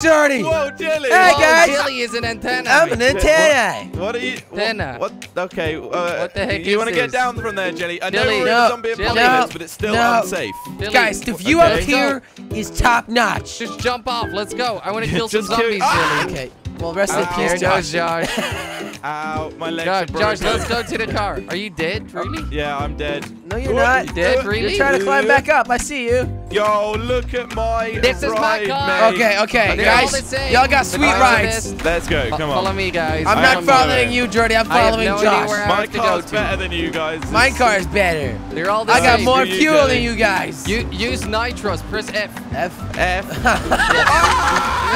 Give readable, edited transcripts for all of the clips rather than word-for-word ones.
Jordi! Whoa, Jelly! Hey, guys! Jelly is an antenna. I'm an antenna! What are you? Antenna. What? Okay. What the heck is this? You want to get down from there, Jelly? I know we're in a zombie apocalypse, but it's still unsafe. Jelly. Guys, the view up here is top notch. Just jump off. Let's go. I want to kill some zombies, Jelly. Okay. Well, rest in peace, Josh. Ow, my legs are broken. Josh, let's go to the car. Are you dead, really? Yeah, I'm dead. No, you're not. Dead, really? You're trying to climb back up. I see you. Yo, look at my ride, mate. Okay, okay, guys. Y'all got sweet rides. Let's go. Come on. Follow me, guys. I'm not following you, Jordi. I'm following Josh. My car's better than you guys. My car's better. They're all the same. I got more fuel than you guys. Use nitrous. Press F. F. F.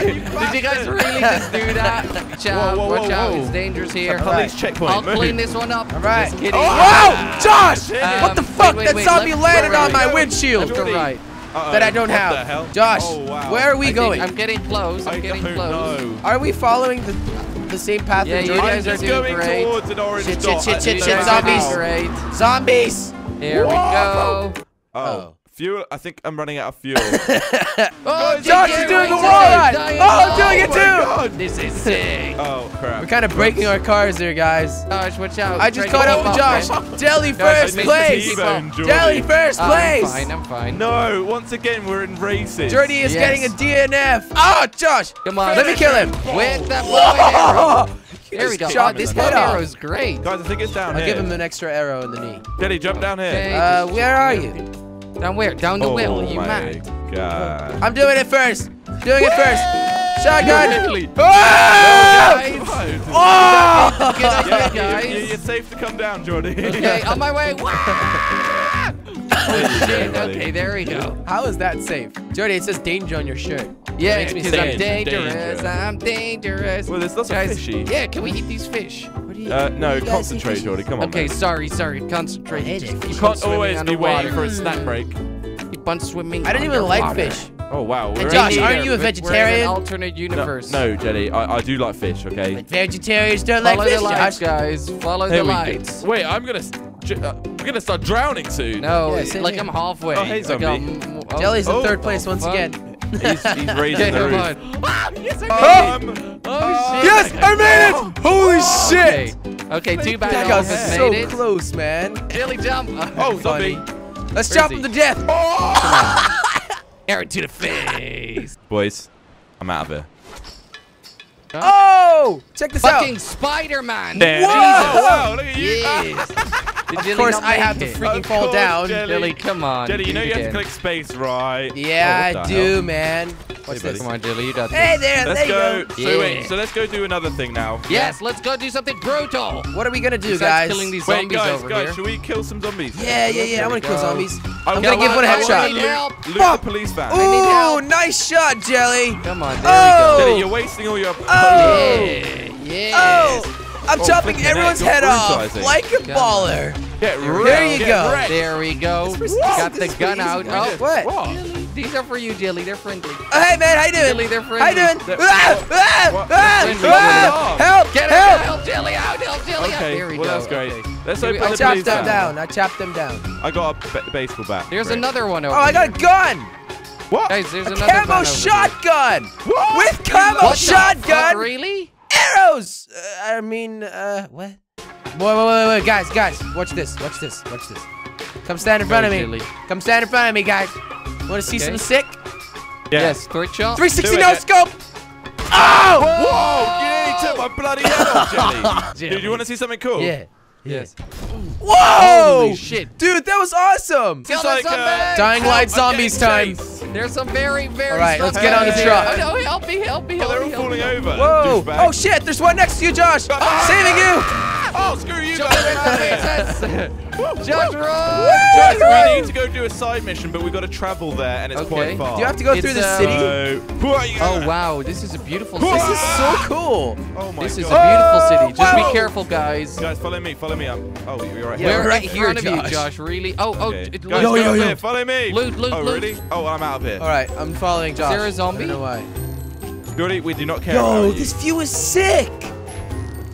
Did you guys really just do that? Watch out, watch out. It's dangerous here. Police checkpoint. I'll clean this one up. All right. Oh, whoa! Josh! What the fuck? That zombie landed on my windshield. Right. That I don't have. Josh, where are we going? I'm getting close. I'm getting close. Are we following the same path? Yeah, you guys are doing great. Zombies! Zombies! Here we go. Oh. Fuel, I think I'm running out of fuel. Oh, Josh is doing the wall ride! Oh, I'm doing it too! God. This is sick. Oh, crap. We're kind of breaking our cars there, guys. Josh, watch out. I just caught up with Josh. Jelly first place! Jelly first place! I'm fine, I'm fine. No, once again, we're in races. Jordi is getting a DNF. Oh, Josh! Come on. Let me kill him. With that blow arrow. There we go. Shot this head off. Arrow's great. Guys, I think it's down here. I'll give him an extra arrow in the knee. Jelly, jump down here. Where are you? Down where? Down the wheel. You mad? God. I'm doing it first. Doing it first. Shotgun. Oh! Oh! Get up here, guys. You're safe to come down, Jordi. Okay, on my way. Oh, shit. Okay, there we go. How is that safe? Jordi, it says danger on your shirt. Yeah, because I'm dangerous. I'm dangerous. Well, there's lots of fishy. Yeah, can we eat these fish? No, concentrate, Jordi. Come on. Okay, sorry. Concentrate. You can't always be waiting for a snack break. Keep on swimming. I don't even like fish. Oh, wow. Hey, Josh, aren't you a vegetarian? We're in an alternate universe. No, Jelly, I do like fish, okay? But vegetarians don't like fish, Josh. Follow the lights. Wait, I'm going to start drowning soon. No, like I'm halfway. Oh, hey, zombie. Jelly's in third place once again. He's raising the roof. Ah, yes, I made it. Oh, shit. Yes, I made it. Holy shit. Okay, too bad. That guy was so close, man. Jelly, jump. Oh, zombie. Let's jump him to death. Aaron to the face. Boys, I'm out of here. Oh, check this out. Fucking Spider-Man. Jesus. Wow, look at you. Yes. Of course, I have to freaking fall down. Jelly, come on. Jelly, you know you have to click space, right? Yeah, I do, man. What's this? Come on, Jelly, you got this. Hey there, let's go. So wait, so let's go do another thing now. Yes, let's go do something brutal. What are we gonna do, guys? Killing these zombies over here. Should we kill some zombies? Yeah. I want to kill zombies. I'm gonna give one a headshot. Loot the police van. Ooh, nice shot, Jelly. Come on, there we go. Jelly, you're wasting all your. Oh. I'm chopping everyone's head off like a baller. There you go. There we go. Got the gun out. Oh, what? These are for you, Jelly. They're friendly. Oh, hey, man. How you doing? Jelly, they're friendly. How you doing? Help! Get out! Help Jelly out! Help Jelly out! There we go. That's great. Let's open the police van. I chopped them down. I got a baseball bat. There's another one over here. Oh, I got a gun. What? Guys, there's another gun. Camo shotgun. With camo shotgun. Really? Arrows! I mean, what? Wait, guys, watch this. Come stand in front of me. Jelly. Come stand in front of me, guys. Want to see something sick? Yes, quick shot. 360 no scope! Oh! Whoa! You took my bloody head off, Jelly. Dude, you want to see something cool? Yeah. Yes. Whoa! Holy shit. Dude, that was awesome! It's like Dying Light zombies time. There's some very, very All right, let's get on the truck. Oh, no, help me. Oh, they're all falling over. Whoa. Oh, shit, there's one next to you, Josh. Saving you. Oh, screw you, guys. Josh, run. Josh, we need to go do a side mission, but we've got to travel there, and it's quite far. Do you have to go through the city? Oh, wow, this is a beautiful city. This is so cool. Oh, my God. This is a beautiful city. Just be careful, guys. Guys, follow me up. Oh, you're right here. We're right here, Josh, really. Oh, yo. Follow me. Loot. Oh, really? Oh, I'm out of here. All right, I'm following Josh. Is there a zombie? No way. Jordi, we do not care about you. Yo, this view is sick.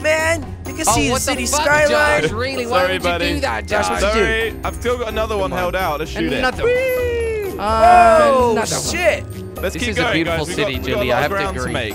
Man, you can see the city skyline. Josh, really? Why would you do that, Josh? Sorry, I've still got another one held out. Let's shoot it. Another one. Oh, shit. Let's keep going, guys. This is a beautiful city, Jelly. I have to agree.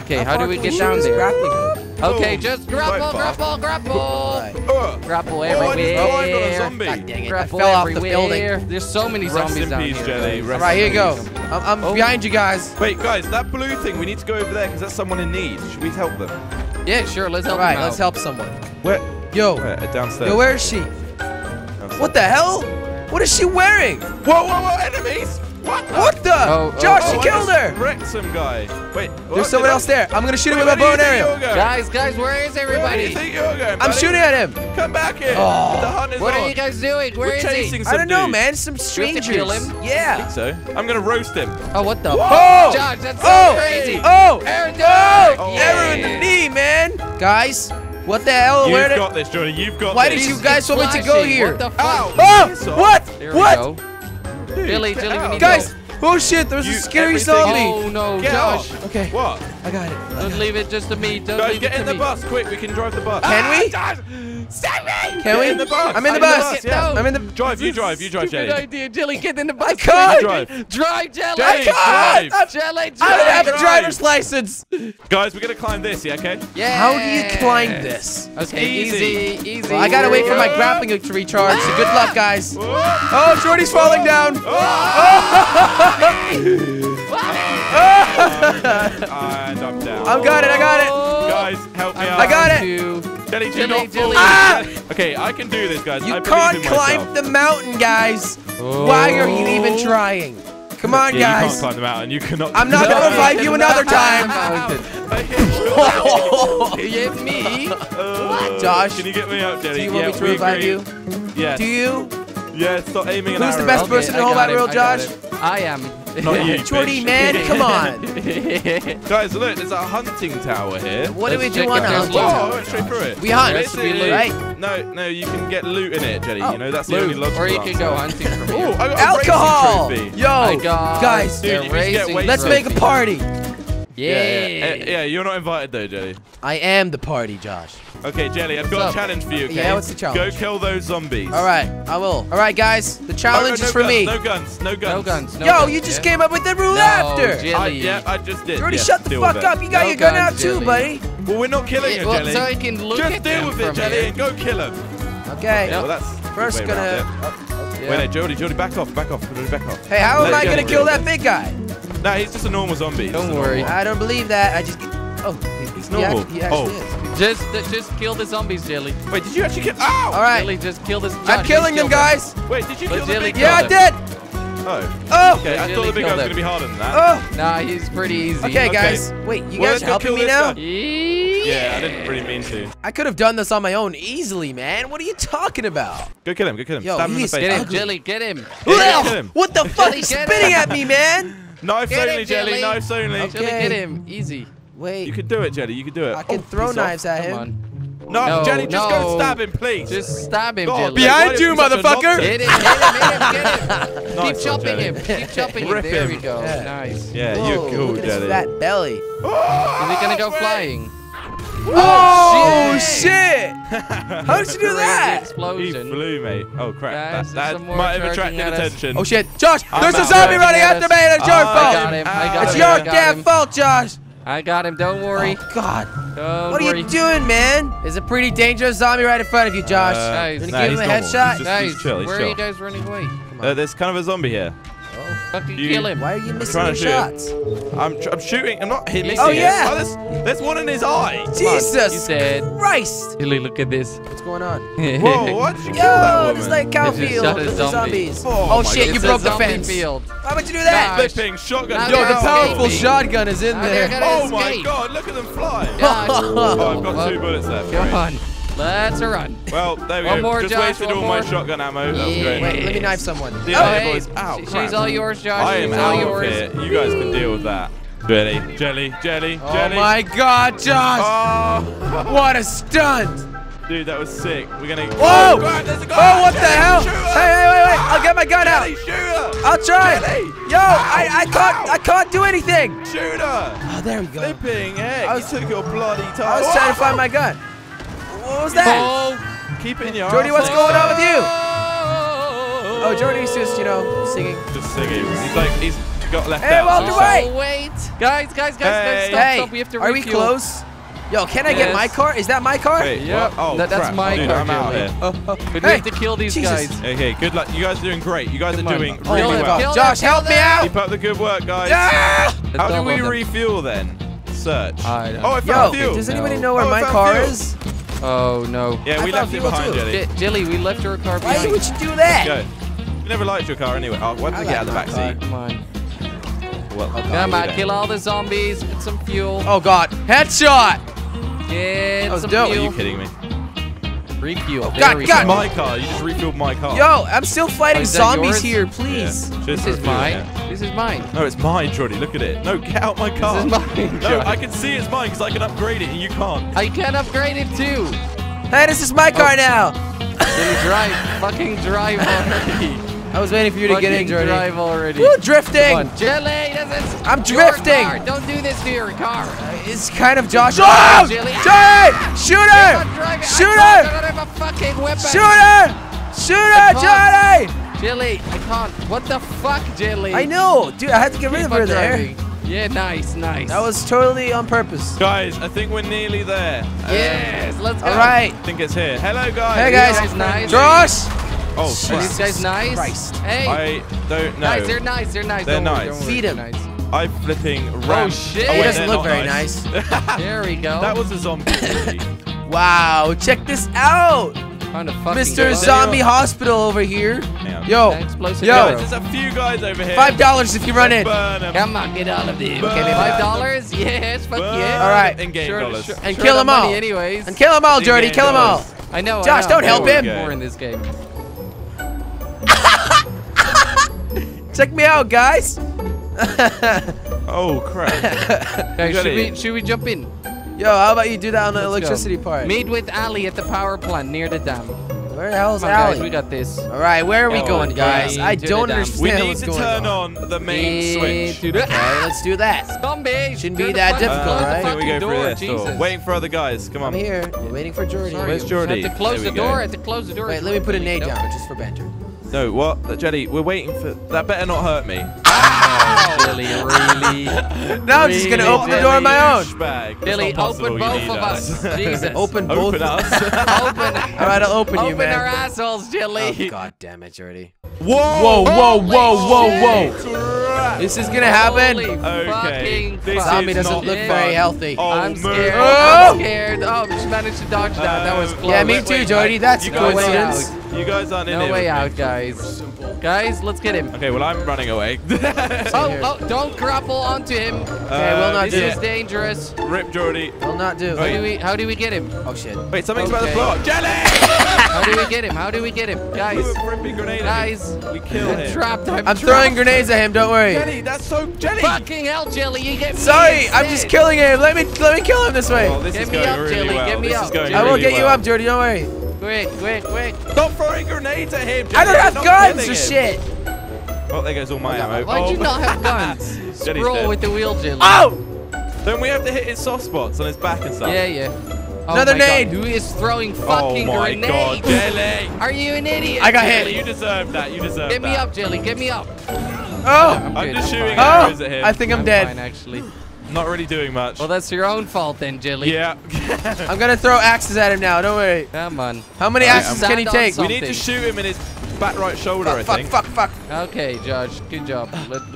Okay, how do we get down there? Okay, just grapple. Grapple everywhere. Oh, I got a zombie. God dang it. Grapple fell off the building. There's so many zombies down here. Jelly. All right, here you go. I'm behind you guys. Wait, guys, that blue thing, we need to go over there because that's someone in need. Should we help them? Yeah, sure. Let's help them out. All right, let's help someone. Where? Yo. Downstairs. Yo, where is she? What the hell? What is she wearing? Whoa, whoa, whoa, enemies! What the? Oh, Josh, she killed her! Wrecked some guy. Wait, there's someone else there. I'm gonna shoot him with my bow and arrow. Guys, where is everybody? I'm shooting at him. Come back here. What are you guys doing? Where is he? I don't know, man. Some strangers. Kill him? Yeah. I think so. I'm gonna roast him. Oh, what the? Oh, Josh, that's so crazy. Oh, arrow in the knee, man. Guys. What the hell? You've got this, Jordi. You've got this. Why did you guys want me to go here? What the fuck? Oh! What? What? Jelly, we need guys! Oh shit, there's a scary zombie! Oh no, Josh! Okay. What? I got it. Don't leave it just to me. Don't leave it to me. Guys, get in the bus, quick. We can drive the bus. Can we? Save me! Can we? I'm in the bus. I'm in the bus. I'm in the bus. Drive, you drive, Jelly. Good idea, Jelly. Get in the bus. I can't! Drive, Jelly! I can't! Jelly, drive! I don't have a driver's license. Guys, we're gonna climb this, yeah, okay? Yeah. How do you climb this? Okay, easy. Well, I gotta wait for my grappling hook to recharge. So good luck, guys. Oh, Jordi's falling down. And I'm down. I got it. Guys, help me out. I got it. Jelly, ah! Okay, I can do this, guys. You can't climb the mountain, guys. Oh. Why are you even trying? Come on, guys. You can't climb the mountain. You cannot. I'm not gonna revive you another time. You hit me. What, Josh? Can you get me out, Jelly? Do you want me to revive you? Yes. Do you? Yeah, stop aiming at us. Who's the best person to hold that reel, Josh? I am. Not you, Jordi, man, come on. Guys, look, there's a hunting tower here. What do we do on a hunting tower? Oh, I went straight through it. We hunt. Right? No, you can get loot in it, Jelly. Oh. You know, that's the only logical answer. Or you can go hunting from here. Oh, I got alcohol! A racing trophy. Yo, guys, let's make a party. Yeah, you're not invited though, Jelly. I am the party, Josh. Okay, Jelly, I've got a challenge for you, okay? Yeah, what's the challenge? Go kill those zombies. All right, I will. All right, guys, the challenge is for me. No guns. Yo, you just came up with the rule after. Jelly. I just did. Jordi, shut the fuck up. You got your gun out too, buddy. Well, we're not killing you, Jelly. So I can look at them from here. Just deal with it, Jelly, and go kill them. Okay. Well, that's first gonna... Wait, Jordi, back off. Hey, how am I gonna kill that big guy? Nah, he's just a normal zombie. Don't worry. I don't believe that. I just... Oh, he's normal. He actually is. Just kill the zombies, Jelly. Wait, did you actually kill... Ow! All right. Jelly, just kill this... I'm killing them, guys. Wait, did you kill the big guy? Yeah, I did. Oh. Oh. Okay, I thought the big guy was going to be harder than that. Oh. Nah, he's pretty easy. Okay, guys. Wait, you guys are helping me now? Yeah, I didn't really mean to. I could have done this on my own easily, man. What are you talking about? Go kill him. Yo, he's ugly. Jelly, get him. What the fuck? He's spitting at me, man. Knives only, Jelly. Knives only. Okay. Jelly, get him. Easy. Wait. You could do it, Jelly. You could do it. I can throw knives at him. Come on. No, Jelly, just go stab him, please. Just stab him, Jelly. Behind you, motherfucker. Hit him. Nice. Keep chopping him. Rip him. There we go. Yeah. Nice. Yeah, you're cool, Jelly. Look at that belly. Oh, is he going to go flying? Oh, shit. How did you do that? Explosion. He flew, mate. Oh, crap. That might have attracted attention. Oh, shit. Josh, there's a zombie running after me, and it's your fault. It's your damn fault, Josh. I got him. Don't worry. Oh, God. What are you doing, man? There's a pretty dangerous zombie right in front of you, Josh. Nice. Gonna give him a headshot? Nice. Where are you guys running away? There's kind of a zombie here. Oh, fucking kill him. Why are you missing your shots? I'm shooting. I'm not hitting. Oh, yeah. There's one in his eye. Jesus Christ. Really, look at this. What's going on? Whoa, what? Yo, there's like cowfield. There's zombies. Oh, shit, you broke the fence. Why would you do that? Flipping shotgun. Yo, the powerful shotgun is in there. Oh, my God. Look at them fly. Oh, I've got 2 bullets left. Come on. Let's run. Well, there we go. Just wasted all my shotgun ammo. That was great. Wait, let me knife someone. Hey, she's all yours, Josh. I am all yours. You guys can deal with that. Jelly. Oh my God, Josh! Oh. What a stunt! Dude, that was sick. We're gonna. Whoa! Oh, what the hell? Hey! I'll get my gun out. I'll try it. Yo, I can't do anything. Shooter. Oh, there we go. Flipping heck! I took your bloody time. I was trying to find my gun. What was that? Oh, keep it in your Jordi, what's going on with you? Oh, Jordi's just, you know, singing. He's like, he's got left out. So wait. Guys, stop, stop. We have to refuel. Are we close? Yo, can I get my car? Is that my car? Wait, yeah. Oh, that's my car. I'm out here. But we have to kill these guys. Okay, good luck. You guys are doing great. You guys are doing really well. Josh, help me out. Keep up the good work, guys. How do we refuel then? Search. Oh, I found fuel. Does anybody know where my car is? Oh, no. Yeah, we left it behind, Jelly. Jelly, we left your car behind. Why would you do that? You never liked your car anyway. Oh, why did I get out of the backseat? Well, come on, kill all the zombies. Get some fuel. Oh, God. Headshot! Get some fuel. Are you kidding me? Refuel. God, God. My car. You just refueled my car. Yo, I'm still fighting zombies here. Please. Yeah. This is mine. Yeah. This is mine. No, it's mine, Jordi. Look at it. No, get out my car. This is mine. No, I can see it's mine because I can upgrade it and you can't. I can upgrade it too. Hey, this is my car now. Then drive. Fucking drive already. I was waiting for you to get in, Jordi. Drive already. Woo, drifting! Jelly, I'm drifting! Car. Don't do this to your car. It's kind of Josh. Oh! Jelly! Ah! Shooter! Shooter! I don't have a fucking weapon! Shooter! Shooter, Jelly! Jelly, I can't. What the fuck, Jelly? I know! Dude, I had to get rid of her there. Yeah, nice, nice. That was totally on purpose. Guys, I think we're nearly there. Yes, let's go. All right. I think it's here. Hello, guys. Hey, guys. Nice. Josh! Oh, these guys nice? Christ. Hey. I don't know. Guys, they're nice. They're nice. They're nice. Feed them. I flipping ran. Oh, shit. Oh, wait, it doesn't look very nice. There we go. That was a zombie. Wow. Check this out. Mr. Zombie Hospital over here. Yo. Explosive. Yo. There's a few guys over here. $5 if you run in. Come on, get all of them. Okay, $5? Yes, fuck yeah. All right. And game dollars. And kill them all. Anyways. And kill them all, Jordi. Kill them all. I know. Josh, don't help him. More in this game. Check me out, guys! Oh, crap. Guys, should we jump in? Yo, how about you do that on the electricity part? Meet with Ali at the power plant near the dam. Where the hell's Ali? Guys, we got this. All right, where are we going, guys? I don't understand what's going on. We need to turn on the main switch. Okay, let's do that. Zombie! Shouldn't be that difficult, right? Here we go through this. Waiting for other guys. Come on. I'm here. We're waiting for Jordi. Where's Jordi? I have to close the door. I have to close the door. Wait, let me put a nade down just for banter. No, what? Jelly, we're waiting for... That better not hurt me. Oh, Jelly, really? Now I'm just going to open the door on my own. Jelly, open both of us. Jesus. Open both of us. Open. All right, I'll open you, man. Open our assholes, Jelly. Oh, God damn it, Jordi. Whoa, whoa, whoa, whoa, whoa, whoa. This is going to happen. Okay. This zombie doesn't look very healthy. Oh, I'm scared. Oh! I'm scared. Oh, just managed to dodge that. That was close. Yeah, me too, Jordi. That's a coincidence. You guys aren't in it. No way out, guys. Simple. Guys, let's get him. Okay, well, I'm running away. oh, don't grapple onto him. Okay, we'll not do it. This is dangerous. Rip, Jordi. Will not do. How do we get him? Oh, shit. Wait, something's about to blow up. Jelly! How do we get him? How do we get him? Guys. Guys. We killed him. Trapped. I'm throwing grenades at him. Don't worry. Jelly, that's so... Jelly! Fucking hell, Jelly. You get me. Sorry, I'm just killing him. Let me kill him this way. Oh, this is going really well. Get me up, Jelly. I will get you up, Jordi. Don't worry. Quick, quick, quick. Stop throwing grenades at him, Jelly. I don't have guns or shit. Oh, there goes all my ammo. Why'd you not have guns? Scroll with the wheel, Jelly. Oh! Then we have to hit his soft spots on his back and stuff. Yeah, yeah. Oh, another nade. Who is throwing fucking grenades? Oh, my God, Jelly. Are you an idiot, I got hit. You deserve that. You deserve that. Get me up, Jelly. Get me up. Oh! I'm just shooting arrows at him. I think I'm dead. Fine, actually. Not really doing much. Well, that's your own fault then, Jelly. Yeah. I'm going to throw axes at him now. Don't worry. Come on. How many axes can he take? We need to shoot him in his back right shoulder, I think. Fuck. Okay, Josh. Good job.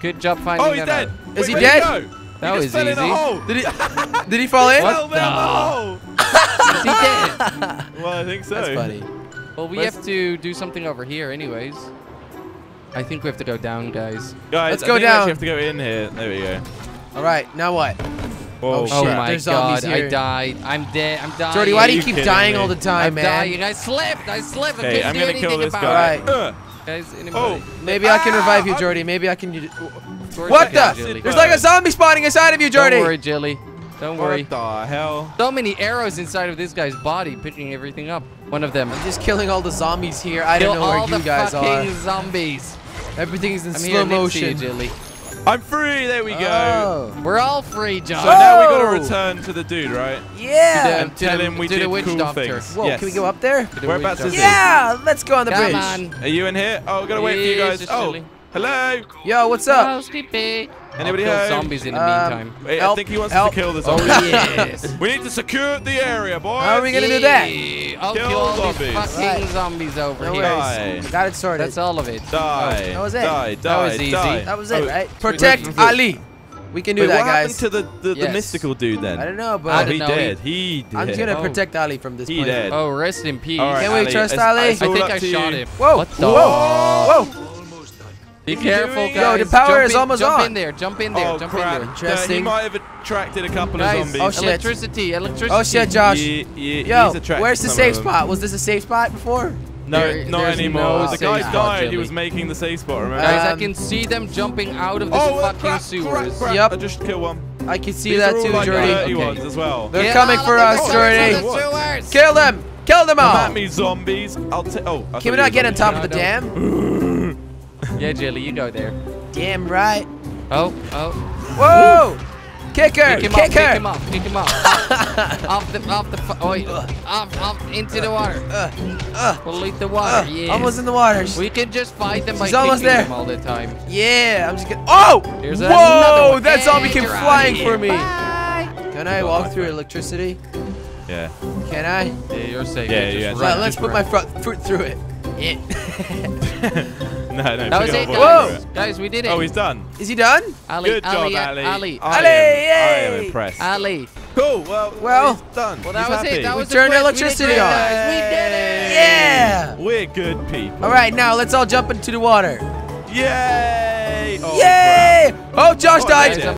Good job finding out. Oh, he's dead. Is he dead? That was easy. Did he fall in? What the? Is he dead? Well, I think so. That's funny. Well, we have to do something over here anyways. I think we have to go down, guys. Guys, let's go down. We have to go in here. There we go. All right, now what? Whoa. Oh, shit. Oh my God, I died. I'm dead. I'm dying. Jordi, why do you keep dying all the time, man? Dying. I slipped. I slipped. Okay, I'm going to kill this guy. Right. Guys, maybe I can revive you, Jordi. Maybe I can... What the? There's like a zombie spawning inside of you, Jordi. Don't worry, Jelly. Don't worry. What the hell? So many arrows inside of this guy's body, picking everything up. One of them. I'm just killing all the zombies here. I don't know where you guys are. Kill all the fucking zombies. Everything's in slow motion, Jelly. I'm free. There we go. We're all free, Josh. So now we got to return to the dude, right? Yeah. And tell him we did cool things. Whoa, can we go up there? Whereabouts is he? Yeah, let's go on the bridge. Come on. Are you in here? Oh, we got to wait for you guys. Oh, Hello. Yo, what's up? Hello, sleepy. Anybody kill zombies in the meantime? Wait, I think he wants to kill the zombies. Oh, yes. We need to secure the area, boys. How are we gonna do that? I'll kill zombies. Fucking zombies over here. Nice. Got it sorted. That's all of it. Die. That was it. Die. That was easy. That was it, right? Protect Ali. We can do that, guys. What happened to the mystical dude then? I don't know, but he did. He did. I'm gonna protect Ali from this point. He did. Oh, rest in peace. Can we trust Ali? I think I shot him. Whoa! Whoa! Whoa! Be careful, guys. Yo, the power is almost on. Jump in there. Jump in there. Jump in there. Interesting. He might have attracted a couple of zombies. Oh shit! Electricity. Electricity. Oh shit, Josh. Yo, where's the safe spot? Was this a safe spot before? No, not anymore. The guy died. He was making the safe spot. Remember? Guys, I can see them jumping out of this fucking sewers. Yep. I just killed one. I can see that too, Jordi. They're coming for us, Jordi. Kill them. Kill them all. At me, zombies. I'll take. Oh. Can we not get on top of the dam? Yeah, Jelly, you go there. Damn right. Oh, oh. Whoa! Ooh. Kick her! Kick her! Pick him up! Pick him up! Off into the water. We'll the water. Yeah. Almost in the water. We can just fight them by kicking them all the time. Yeah, I'm just gonna. Oh! Here's another one. That zombie came flying for me. Bye. Can I walk through electricity? Yeah. Can I? Yeah, you're safe. Yeah, yeah. Right, let's put my fruit through it. Yeah. No, that was it, guys. We did it. Oh, he's done. Is he done? Ali, good job, Ali. I am impressed. Ali. Cool. Well, he's done. Well, that was it. That was the turn electricity on. We did it. Yeah. We're good people. All right, now let's all jump into the water. Yay! Oh, Josh died.